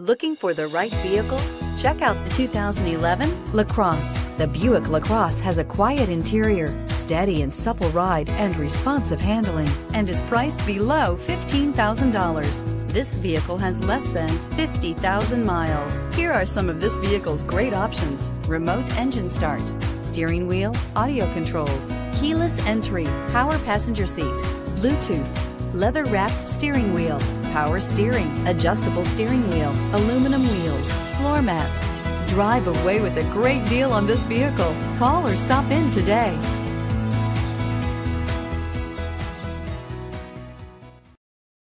Looking for the right vehicle? Check out the 2011 LaCrosse. The Buick LaCrosse has a quiet interior, steady and supple ride, and responsive handling, and is priced below $15,000. This vehicle has less than 50,000 miles. Here are some of this vehicle's great options: remote engine start, steering wheel audio controls, keyless entry, power passenger seat, Bluetooth, leather-wrapped steering wheel, power steering, adjustable steering wheel, aluminum wheels, floor mats. Drive away with a great deal on this vehicle. Call or stop in today.